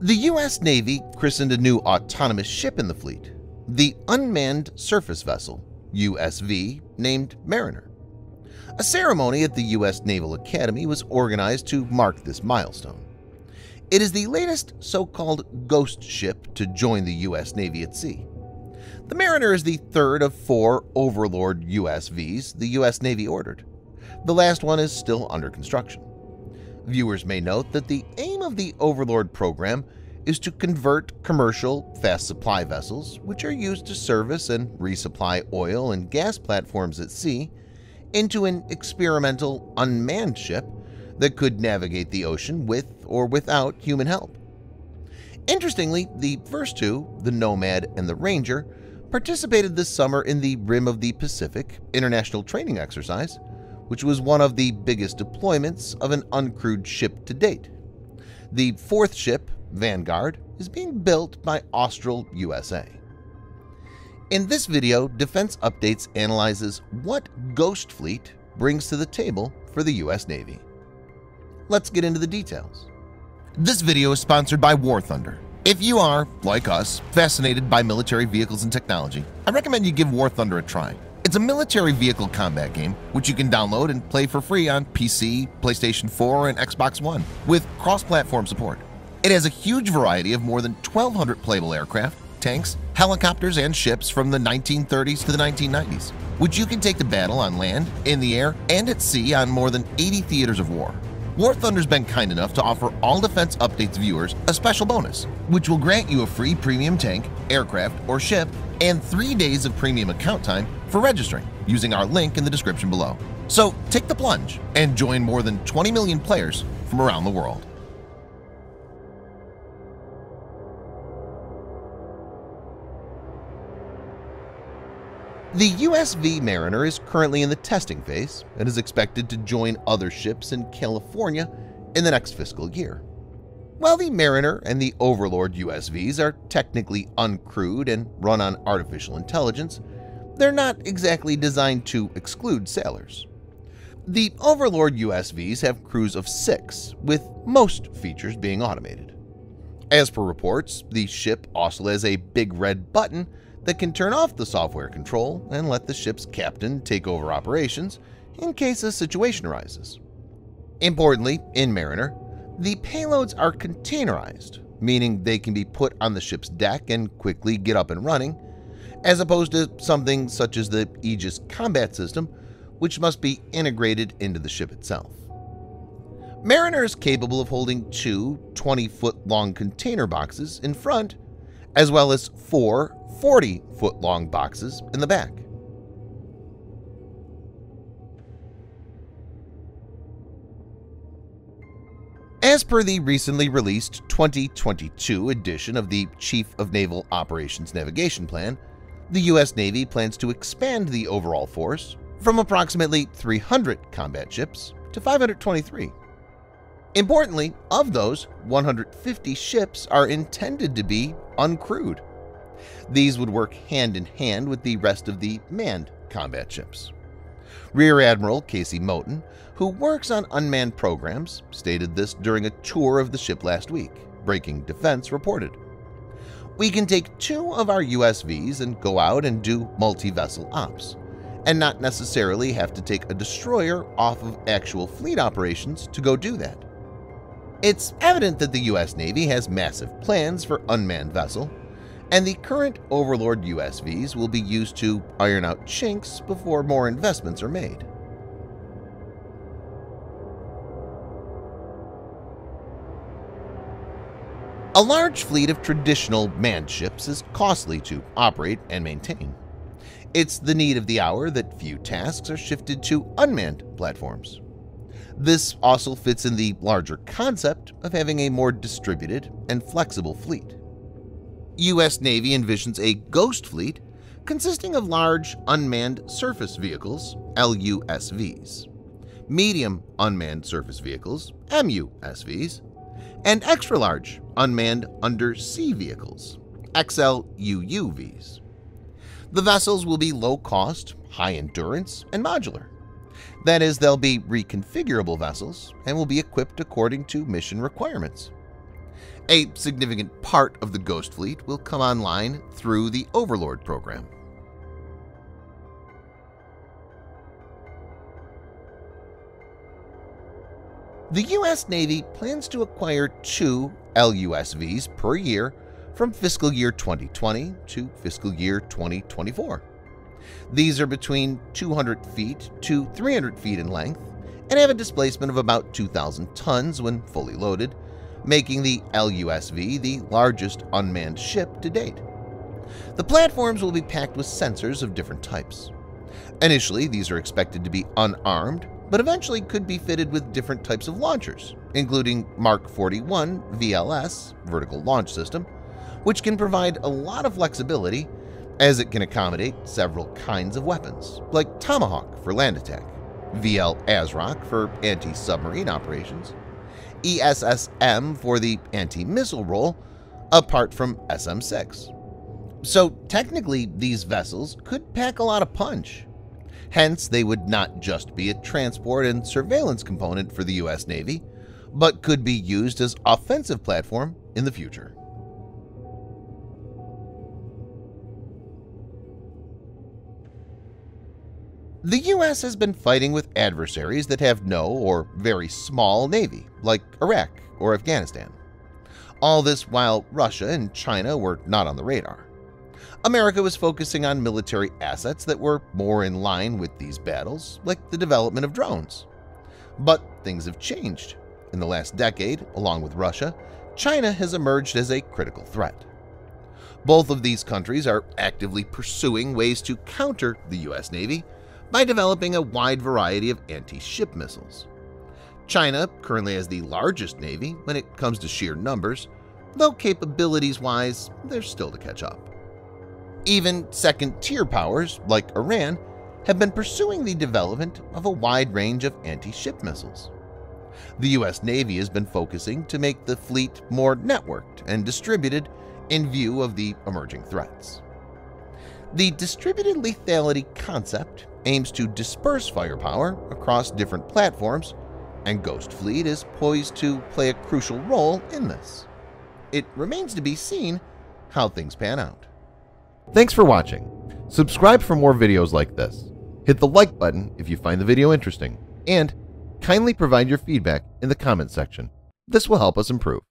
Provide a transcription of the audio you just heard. The U.S. Navy christened a new autonomous ship in the fleet, the Unmanned Surface Vessel, USV, named Mariner. A ceremony at the U.S. Naval Academy was organized to mark this milestone. It is the latest so-called ghost ship to join the U.S. Navy at sea. The Mariner is the third of four Overlord USVs the U.S. Navy ordered. The last one is still under construction. Viewers may note that the aim of the Overlord program is to convert commercial fast supply vessels, which are used to service and resupply oil and gas platforms at sea, into an experimental unmanned ship that could navigate the ocean with or without human help. Interestingly, the first two, the Nomad and the Ranger, participated this summer in the Rim of the Pacific International Training Exercise, which was one of the biggest deployments of an uncrewed ship to date. The fourth ship, Vanguard, is being built by Austral USA. In this video, Defense Updates analyzes what Ghost Fleet brings to the table for the U.S. Navy. Let's get into the details. This video is sponsored by War Thunder. If you are, like us, fascinated by military vehicles and technology, I recommend you give War Thunder a try. It's a military vehicle combat game which you can download and play for free on PC, PlayStation 4, and Xbox One with cross-platform support. It has a huge variety of more than 1,200 playable aircraft, tanks, helicopters, and ships from the 1930s to the 1990s, which you can take to battle on land, in the air, and at sea on more than 80 theaters of war. War Thunder's been kind enough to offer all Defense Updates viewers a special bonus, which will grant you a free premium tank, aircraft, or ship, and 3 days of premium account time for registering using our link in the description below. So take the plunge and join more than 20 million players from around the world. The USV Mariner is currently in the testing phase and is expected to join other ships in California in the next fiscal year. While the Mariner and the Overlord USVs are technically uncrewed and run on artificial intelligence, they're not exactly designed to exclude sailors. The Overlord USVs have crews of 6, with most features being automated. As per reports, the ship also has a big red button that can turn off the software control and let the ship's captain take over operations in case a situation arises. Importantly, in Mariner, the payloads are containerized, meaning they can be put on the ship's deck and quickly get up and running, as opposed to something such as the Aegis Combat System, which must be integrated into the ship itself. Mariner is capable of holding two 20-foot-long container boxes in front, as well as four 40-foot-long boxes in the back. As per the recently released 2022 edition of the Chief of Naval Operations Navigation Plan, the U.S. Navy plans to expand the overall force from approximately 300 combat ships to 523. Importantly, of those, 150 ships are intended to be uncrewed. These would work hand in hand with the rest of the manned combat ships. Rear Admiral Casey Moten, who works on unmanned programs, stated this during a tour of the ship last week, Breaking Defense reported. "We can take two of our USVs and go out and do multi-vessel ops, and not necessarily have to take a destroyer off of actual fleet operations to go do that." It's evident that the U.S. Navy has massive plans for unmanned vessel, and the current Overlord USVs will be used to iron out chinks before more investments are made. A large fleet of traditional manned ships is costly to operate and maintain. It's the need of the hour that few tasks are shifted to unmanned platforms. This also fits in the larger concept of having a more distributed and flexible fleet. U.S. Navy envisions a ghost fleet consisting of large unmanned surface vehicles, LUSVs, medium unmanned surface vehicles, MUSVs, and extra-large unmanned undersea vehicles, XLUUVs. The vessels will be low-cost, high-endurance, and modular. That is, they'll be reconfigurable vessels and will be equipped according to mission requirements. A significant part of the Ghost Fleet will come online through the Overlord program. The U.S. Navy plans to acquire 2 LUSVs per year from fiscal year 2020 to fiscal year 2024. These are between 200 feet to 300 feet in length and have a displacement of about 2,000 tons when fully loaded, making the LUSV the largest unmanned ship to date. The platforms will be packed with sensors of different types. Initially, these are expected to be unarmed, but eventually could be fitted with different types of launchers, including Mark 41 VLS vertical launch system, which can provide a lot of flexibility as it can accommodate several kinds of weapons, like Tomahawk for land attack, VL-ASROC for anti-submarine operations, ESSM for the anti-missile role, apart from SM-6. So technically, these vessels could pack a lot of punch. Hence, they would not just be a transport and surveillance component for the U.S. Navy, but could be used as offensive platform in the future. The U.S. has been fighting with adversaries that have no or very small navy, like Iraq or Afghanistan. All this while Russia and China were not on the radar. America was focusing on military assets that were more in line with these battles, like the development of drones. But things have changed. In the last decade, along with Russia, China has emerged as a critical threat. Both of these countries are actively pursuing ways to counter the U.S. Navy by developing a wide variety of anti-ship missiles. China currently has the largest navy when it comes to sheer numbers, though capabilities-wise, they're still to catch up. Even second-tier powers, like Iran, have been pursuing the development of a wide range of anti-ship missiles. The U.S. Navy has been focusing to make the fleet more networked and distributed in view of the emerging threats. The distributed lethality concept aims to disperse firepower across different platforms, and Ghost Fleet is poised to play a crucial role in this. It remains to be seen how things pan out. Thanks for watching. Subscribe for more videos like this. Hit the like button if you find the video interesting, and kindly provide your feedback in the comment section. This will help us improve.